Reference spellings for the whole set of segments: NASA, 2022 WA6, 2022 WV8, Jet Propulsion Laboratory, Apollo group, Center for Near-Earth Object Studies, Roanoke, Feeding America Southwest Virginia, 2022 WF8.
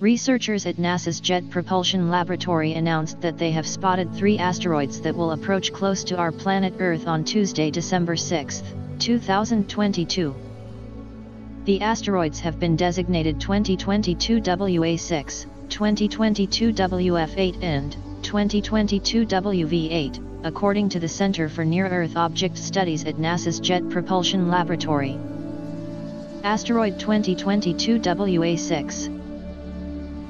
Researchers at NASA's Jet Propulsion Laboratory announced that they have spotted 3 asteroids that will approach close to our planet Earth on Tuesday, December 6, 2022. The asteroids have been designated 2022 WA6, 2022 WF8 and 2022 WV8, according to the Center for Near-Earth Object Studies at NASA's Jet Propulsion Laboratory. Asteroid 2022 WA6.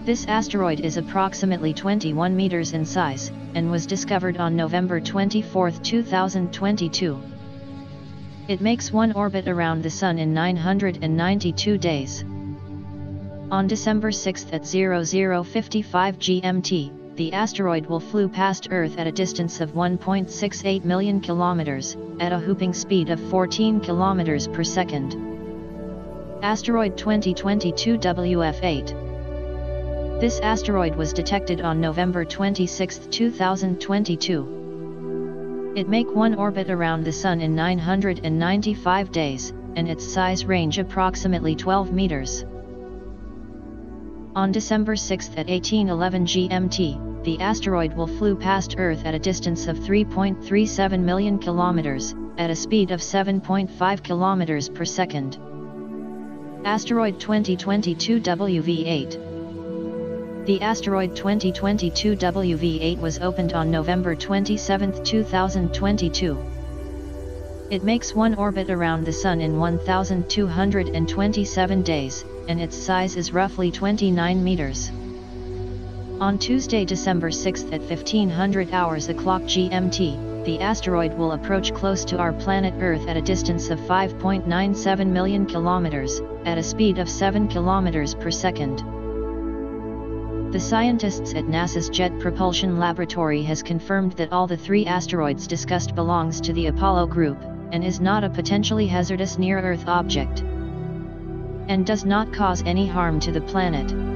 This asteroid is approximately 21 meters in size, and was discovered on November 24, 2022. It makes one orbit around the Sun in 992 days. On December 6 at 00:55 GMT, the asteroid will flew past Earth at a distance of 1.68 million kilometers, at a hooping speed of 14 kilometers per second. Asteroid 2022 WF8. This asteroid was detected on November 26, 2022. It make one orbit around the Sun in 995 days, and its size range approximately 12 meters. On December 6 at 18:11 GMT, the asteroid will flew past Earth at a distance of 3.37 million kilometers, at a speed of 7.5 kilometers per second. Asteroid 2022 WV8. The asteroid 2022 WV8 was opened on November 27, 2022. It makes one orbit around the Sun in 1,227 days, and its size is roughly 29 meters. On Tuesday, December 6 at 1500 hours o'clock GMT, the asteroid will approach close to our planet Earth at a distance of 5.97 million kilometers, at a speed of 7 kilometers per second. The scientists at NASA's Jet Propulsion Laboratory has confirmed that all the 3 asteroids discussed belongs to the Apollo group, and is not a potentially hazardous near-Earth object, and does not cause any harm to the planet.